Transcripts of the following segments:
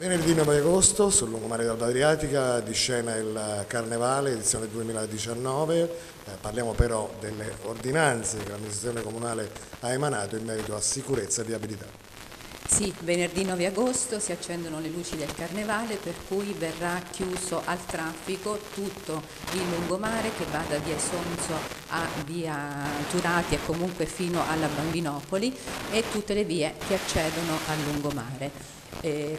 Venerdì 9 agosto sul lungomare dell'Adriatica di scena il Carnevale edizione 2019, parliamo però delle ordinanze che l'amministrazione comunale ha emanato in merito a sicurezza e viabilità. Sì, venerdì 9 agosto si accendono le luci del Carnevale, per cui verrà chiuso al traffico tutto il lungomare che va da via Sonzo a via Turati e comunque fino alla Bambinopoli e tutte le vie che accedono al lungomare.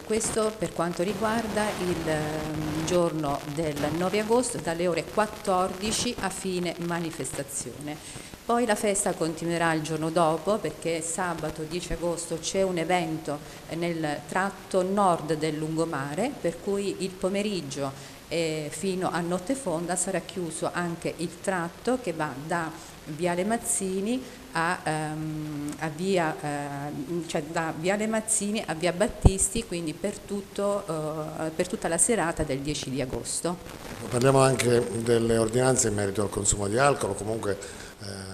Questo per quanto riguarda il giorno del 9 agosto dalle ore 14 a fine manifestazione. Poi la festa continuerà il giorno dopo perché sabato 10 agosto c'è un evento nel tratto nord del lungomare, per cui il pomeriggio fino a notte fonda sarà chiuso anche il tratto che va da Viale Mazzini da Viale Mazzini a Via Battisti, quindi per tutta la serata del 10 di agosto. Parliamo anche delle ordinanze in merito al consumo di alcol, comunque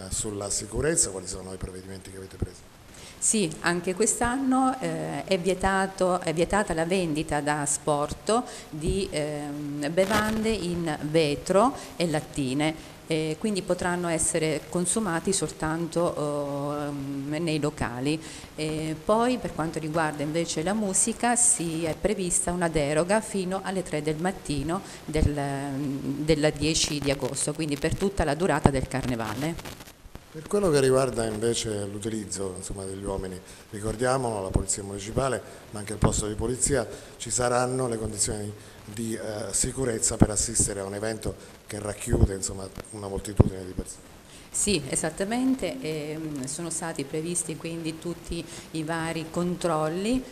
sulla sicurezza, quali sono i provvedimenti che avete preso? Sì, anche quest'anno è vietata la vendita da asporto di bevande in vetro e lattine. Quindi potranno essere consumati soltanto nei locali. Poi per quanto riguarda invece la musica è prevista una deroga fino alle 3 del mattino del 10 di agosto, quindi per tutta la durata del Carnevale. Per quello che riguarda invece l'utilizzo degli uomini, ricordiamo la Polizia Municipale ma anche il posto di polizia, ci saranno le condizioni di sicurezza per assistere a un evento che racchiude una moltitudine di persone. Sì, esattamente, sono stati previsti quindi tutti i vari controlli,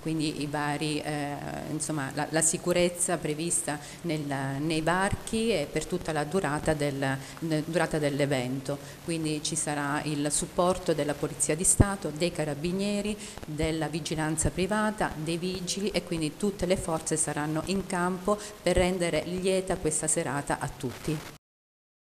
quindi la sicurezza prevista nei varchi e per tutta la durata dell'evento. Quindi ci sarà il supporto della Polizia di Stato, dei Carabinieri, della Vigilanza Privata, dei Vigili e quindi tutte le forze saranno in campo per rendere lieta questa serata a tutti.